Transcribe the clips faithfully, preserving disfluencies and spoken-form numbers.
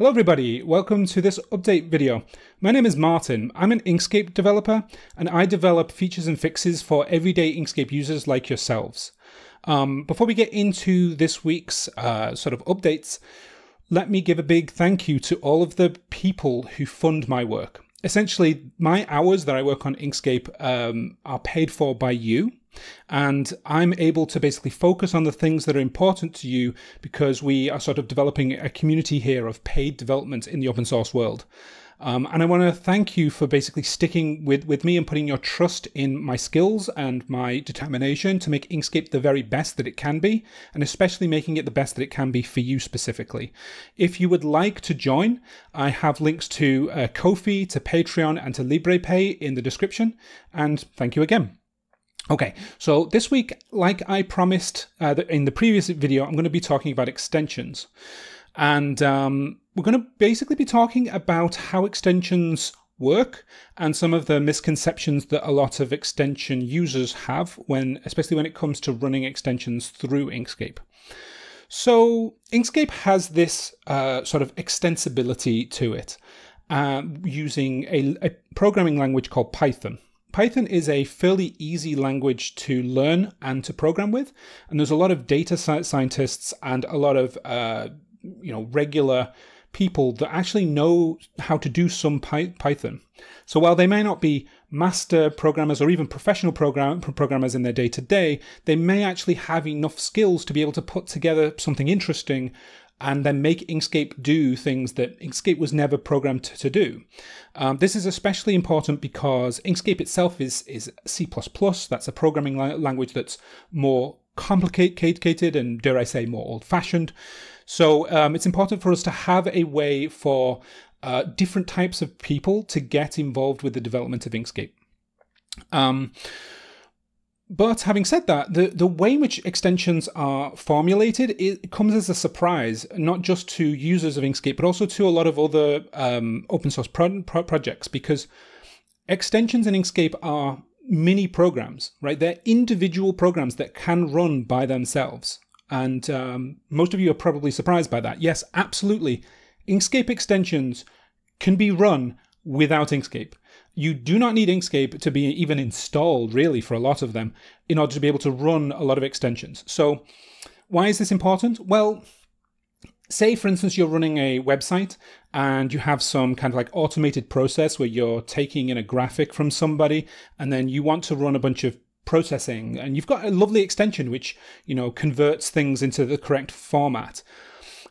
Hello everybody, welcome to this update video. My name is Martin, I'm an Inkscape developer and I develop features and fixes for everyday Inkscape users like yourselves. Um, before we get into this week's uh, sort of updates, let me give a big thank you to all of the people who fund my work. Essentially, my hours that I work on Inkscape um, are paid for by you. And I'm able to basically focus on the things that are important to you because we are sort of developing a community here of paid development in the open source world. Um, and I want to thank you for basically sticking with, with me and putting your trust in my skills and my determination to make Inkscape the very best that it can be, and especially making it the best that it can be for you specifically. If you would like to join, I have links to uh, Ko-fi, to Patreon, and to LibrePay in the description. And thank you again. Okay, so this week, like I promised uh, in the previous video, I'm going to be talking about extensions. And um, we're going to basically be talking about how extensions work and some of the misconceptions that a lot of extension users have, when, especially when it comes to running extensions through Inkscape. So Inkscape has this uh, sort of extensibility to it uh, using a, a programming language called Python. Python is a fairly easy language to learn and to program with, and there's a lot of data scientists and a lot of uh, you know regular people that actually know how to do some Python. So while they may not be master programmers or even professional program programmers in their day-to-day, they may actually have enough skills to be able to put together something interesting and then make Inkscape do things that Inkscape was never programmed to do. Um, this is especially important because Inkscape itself is, is C plus plus. That's a programming language that's more complicated and, dare I say, more old-fashioned. So um, it's important for us to have a way for uh, different types of people to get involved with the development of Inkscape. Um, But having said that, the, the way in which extensions are formulated, it comes as a surprise, not just to users of Inkscape, but also to a lot of other um, open source pro pro projects, because extensions in Inkscape are mini programs, right? They're individual programs that can run by themselves. And um, most of you are probably surprised by that. Yes, absolutely. Inkscape extensions can be run without Inkscape. You do not need Inkscape to be even installed, really, for a lot of them, in order to be able to run a lot of extensions. So why is this important? Well, say, for instance, you're running a website and you have some kind of like automated process where you're taking in a graphic from somebody and then you want to run a bunch of processing. And you've got a lovely extension which, you know, converts things into the correct format.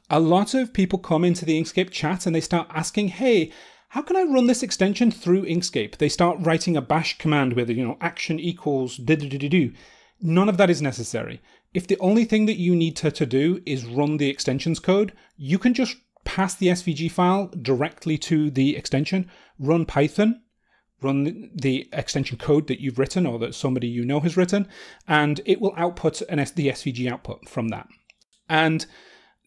A lot of people come into the Inkscape chat and they start asking, hey, how can I run this extension through Inkscape? They start writing a bash command with, you know, action equals do-do-do-do-do. None of that is necessary. If the only thing that you need to, to do is run the extensions code, you can just pass the S V G file directly to the extension, run Python, run the extension code that you've written or that somebody you know has written, and it will output an S the S V G output from that. And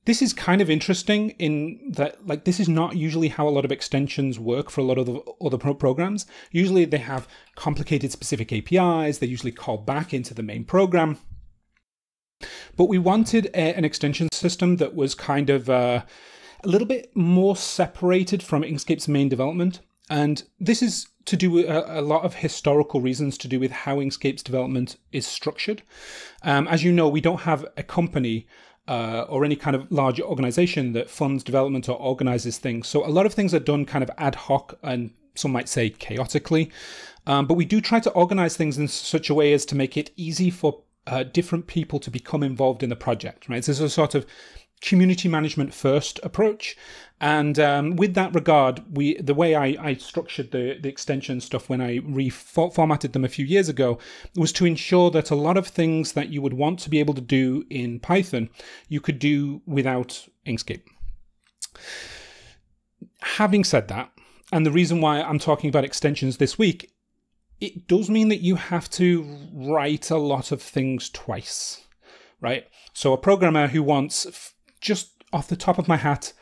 this is kind of interesting in that, like, this is not usually how a lot of extensions work for a lot of the other pro programs. Usually they have complicated specific A P Is. They usually call back into the main program. But we wanted a, an extension system that was kind of uh, a little bit more separated from Inkscape's main development. And this is to do with a, a lot of historical reasons to do with how Inkscape's development is structured. Um, as you know, we don't have a company Uh, or any kind of large organization that funds development or organizes things. So a lot of things are done kind of ad hoc and some might say chaotically. Um, but we do try to organize things in such a way as to make it easy for uh, different people to become involved in the project, right? So this is a sort of community management first approach. And um, with that regard, we the way I, I structured the, the extension stuff when I reformatted them a few years ago was to ensure that a lot of things that you would want to be able to do in Python, you could do without Inkscape. Having said that, and the reason why I'm talking about extensions this week, it does mean that you have to write a lot of things twice, right? So a programmer who wants, just off the top of my hat,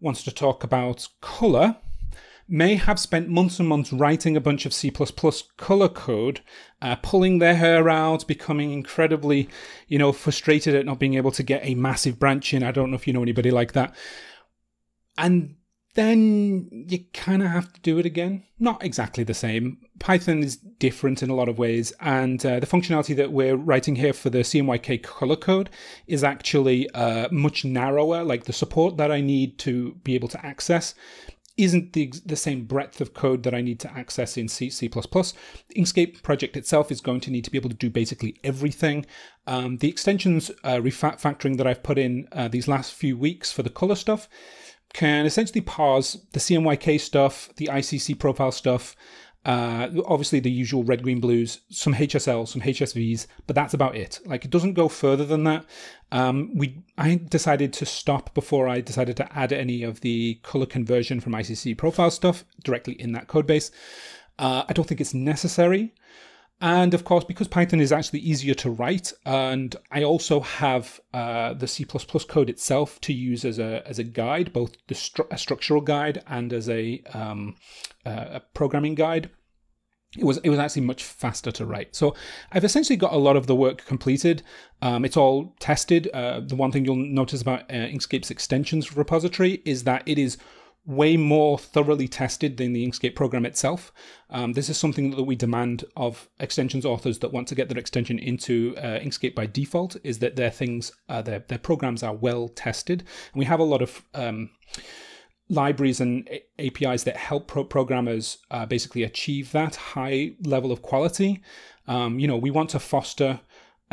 wants to talk about color, may have spent months and months writing a bunch of C plus plus color code, uh, pulling their hair out, becoming incredibly, you know, frustrated at not being able to get a massive branch in. I don't know if you know anybody like that. And then you kind of have to do it again. Not exactly the same. Python is different in a lot of ways, and uh, the functionality that we're writing here for the C M Y K color code is actually uh, much narrower. Like the support that I need to be able to access isn't the, the same breadth of code that I need to access in C, C++. The Inkscape project itself is going to need to be able to do basically everything. Um, the extensions uh, refactoring that I've put in uh, these last few weeks for the color stuff can essentially parse the C M Y K stuff, the I C C profile stuff, uh, obviously the usual red, green, blues, some H S L, some H S Vs, but that's about it. Like, it doesn't go further than that. Um, we, I decided to stop before I decided to add any of the color conversion from I C C profile stuff directly in that code base. Uh, I don't think it's necessary. And of course, because Python is actually easier to write, and I also have uh, the C++ code itself to use as a as a guide, both the stru a structural guide and as a, um, uh, a programming guide, it was it was actually much faster to write. So I've essentially got a lot of the work completed. Um, it's all tested. Uh, the one thing you'll notice about uh, Inkscape's extensions repository is that it is way more thoroughly tested than the Inkscape program itself. Um, this is something that we demand of extensions authors that want to get their extension into uh, Inkscape by default, is that their things, uh, their, their programs are well tested. And we have a lot of um, libraries and A P Is that help pro programmers uh, basically achieve that high level of quality. Um, you know, we want to foster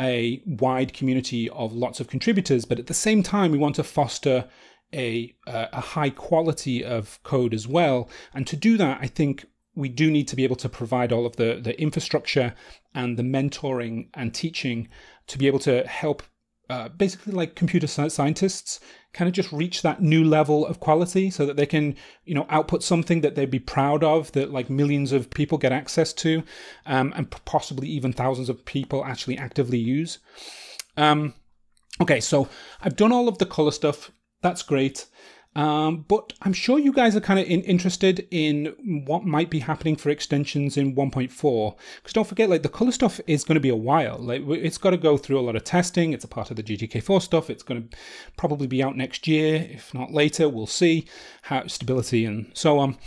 a wide community of lots of contributors, but at the same time, we want to foster A, uh, a high quality of code as well. And to do that, I think we do need to be able to provide all of the, the infrastructure and the mentoring and teaching to be able to help uh, basically like computer scientists kind of just reach that new level of quality so that they can, you know, output something that they'd be proud of, that like millions of people get access to, um, and possibly even thousands of people actually actively use. Um, okay, so I've done all of the color stuff. That's great. Um, but I'm sure you guys are kind of in, interested in what might be happening for extensions in one point four. Because don't forget, like, the color stuff is going to be a while. Like, it's got to go through a lot of testing. It's a part of the G T K four stuff. It's going to probably be out next year, if not later. We'll see how stability and so on.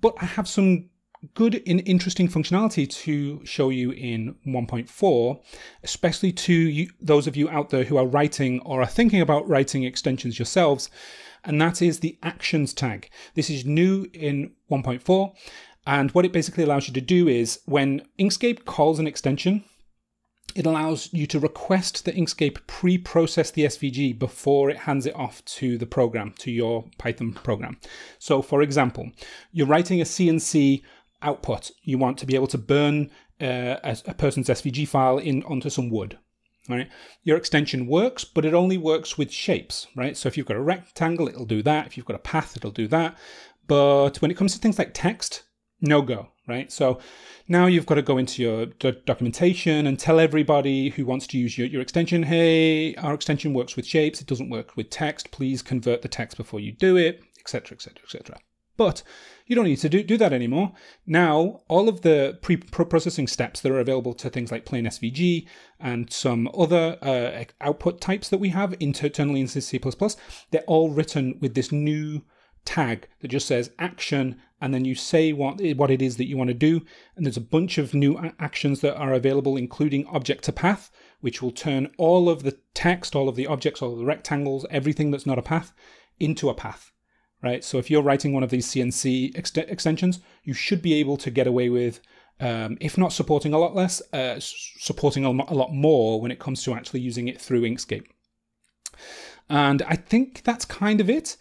But I have some good and interesting functionality to show you in one point four, especially to you, those of you out there who are writing or are thinking about writing extensions yourselves, and that is the actions tag. This is new in one point four, and what it basically allows you to do is when Inkscape calls an extension, it allows you to request that Inkscape pre-process the S V G before it hands it off to the program, to your Python program. So for example, you're writing a C N C output. You want to be able to burn uh, a, a person's S V G file in onto some wood, right? Your extension works, but it only works with shapes, right? So if you've got a rectangle, it'll do that. If you've got a path, it'll do that. But when it comes to things like text, no go, right? So now you've got to go into your do documentation and tell everybody who wants to use your, your extension, hey, our extension works with shapes. It doesn't work with text. Please convert the text before you do it, et cetera, et cetera, et cetera. But you don't need to do, do that anymore. Now, all of the pre-processing steps that are available to things like plain S V G and some other uh, output types that we have internally in C plus plus, they're all written with this new tag that just says action, and then you say what it, what it is that you want to do. And there's a bunch of new actions that are available, including object to path, which will turn all of the text, all of the objects, all of the rectangles, everything that's not a path, into a path. Right, so if you're writing one of these C N C ext extensions, you should be able to get away with, um, if not supporting a lot less, uh, supporting a lot more when it comes to actually using it through Inkscape. And I think that's kind of it.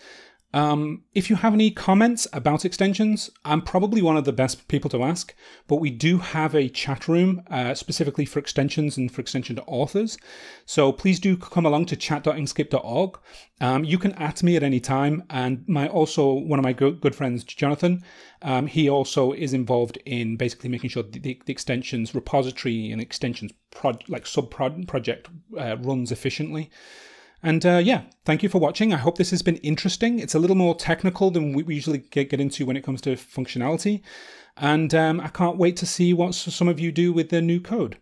Um, if you have any comments about extensions, I'm probably one of the best people to ask, but we do have a chat room uh, specifically for extensions and for extension authors. So please do come along to chat dot inkscape dot org. Um, you can at me at any time. And my also one of my go good friends, Jonathan, um, he also is involved in basically making sure the, the, the extensions repository and extensions prod, like sub prod project uh, runs efficiently. And uh, yeah, thank you for watching. I hope this has been interesting. It's a little more technical than we usually get, get into when it comes to functionality. And um, I can't wait to see what some of you do with the new code.